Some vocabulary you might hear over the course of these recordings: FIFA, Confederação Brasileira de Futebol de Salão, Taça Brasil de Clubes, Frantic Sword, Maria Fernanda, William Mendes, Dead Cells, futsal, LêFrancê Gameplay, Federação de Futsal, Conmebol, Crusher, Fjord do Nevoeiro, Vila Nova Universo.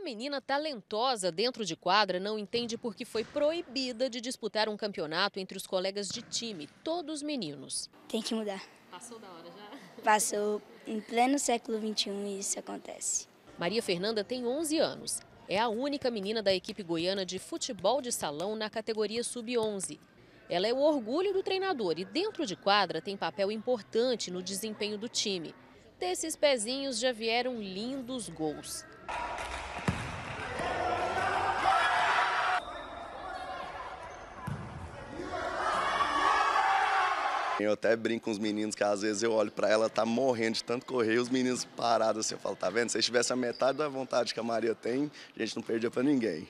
A menina talentosa dentro de quadra não entende porque foi proibida de disputar um campeonato entre os colegas de time, todos meninos. Tem que mudar. Passou da hora já? Passou. Em pleno século XXI isso acontece. Maria Fernanda tem 11 anos. É a única menina da equipe goiana de futebol de salão na categoria sub-11. Ela é o orgulho do treinador e dentro de quadra tem papel importante no desempenho do time. Desses pezinhos já vieram lindos gols. Eu até brinco com os meninos que às vezes eu olho para ela, tá morrendo de tanto correr, os meninos parados assim, eu falo, tá vendo? Se eles tivessem a metade da vontade que a Maria tem, a gente não perdia para ninguém.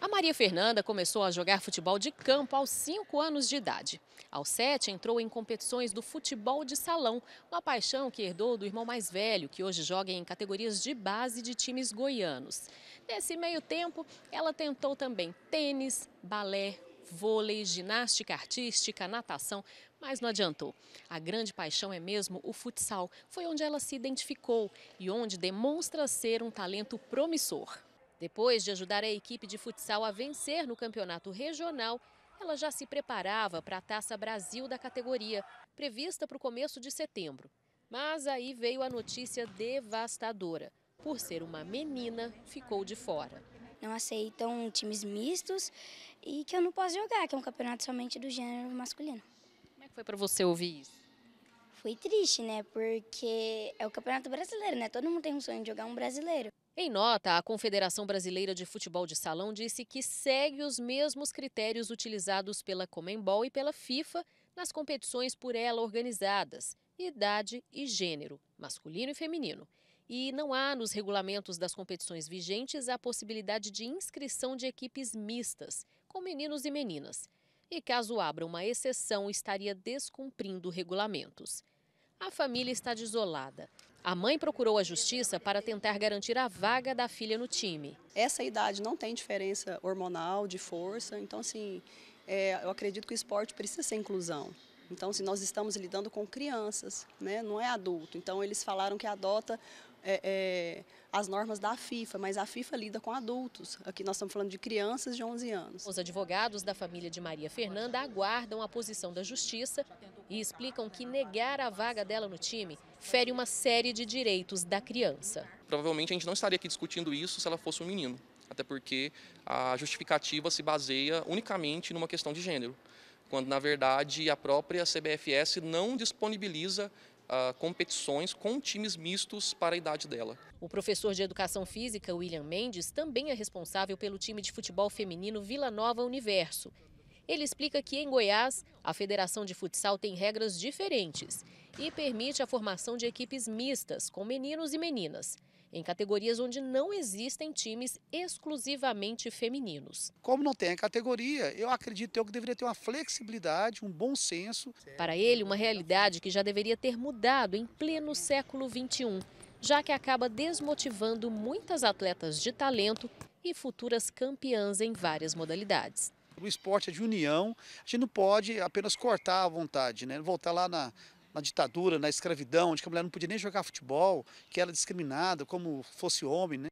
A Maria Fernanda começou a jogar futebol de campo aos 5 anos de idade. Aos 7, entrou em competições do futebol de salão, uma paixão que herdou do irmão mais velho, que hoje joga em categorias de base de times goianos. Nesse meio tempo, ela tentou também tênis, balé, vôlei, ginástica artística, natação, mas não adiantou. A grande paixão é mesmo o futsal. Foi onde ela se identificou e onde demonstra ser um talento promissor. Depois de ajudar a equipe de futsal a vencer no campeonato regional, ela já se preparava para a Taça Brasil da categoria, prevista para o começo de setembro. Mas aí veio a notícia devastadora. Por ser uma menina, ficou de fora. Não aceitam times mistos e que eu não posso jogar, que é um campeonato somente do gênero masculino. Como é que foi para você ouvir isso? Foi triste, né? Porque é o campeonato brasileiro, né? Todo mundo tem um sonho de jogar um brasileiro. Em nota, a Confederação Brasileira de Futebol de Salão disse que segue os mesmos critérios utilizados pela Conmebol e pela FIFA nas competições por ela organizadas, idade e gênero, masculino e feminino. E não há nos regulamentos das competições vigentes a possibilidade de inscrição de equipes mistas, com meninos e meninas. E caso abra uma exceção, estaria descumprindo regulamentos. A família está desolada. A mãe procurou a justiça para tentar garantir a vaga da filha no time. Essa idade não tem diferença hormonal, de força, então assim, eu acredito que o esporte precisa ser inclusão. Então, se nós estamos lidando com crianças, né, não é adulto. Então, eles falaram que adota as normas da FIFA, mas a FIFA lida com adultos. Aqui nós estamos falando de crianças de 11 anos. Os advogados da família de Maria Fernanda aguardam a posição da justiça e explicam que negar a vaga dela no time fere uma série de direitos da criança. Provavelmente a gente não estaria aqui discutindo isso se ela fosse um menino, até porque a justificativa se baseia unicamente numa questão de gênero, quando, na verdade, a própria CBFS não disponibiliza competições com times mistos para a idade dela. O professor de Educação Física, William Mendes, também é responsável pelo time de futebol feminino Vila Nova Universo. Ele explica que, em Goiás, a Federação de Futsal tem regras diferentes e permite a formação de equipes mistas, com meninos e meninas, em categorias onde não existem times exclusivamente femininos. Como não tem a categoria, eu acredito que deveria ter uma flexibilidade, um bom senso. Para ele, uma realidade que já deveria ter mudado em pleno século XXI, já que acaba desmotivando muitas atletas de talento e futuras campeãs em várias modalidades. O esporte é de união, a gente não pode apenas cortar à vontade, né? Voltar lá na ditadura, na escravidão, onde a mulher não podia nem jogar futebol, que era discriminada como fosse homem, né?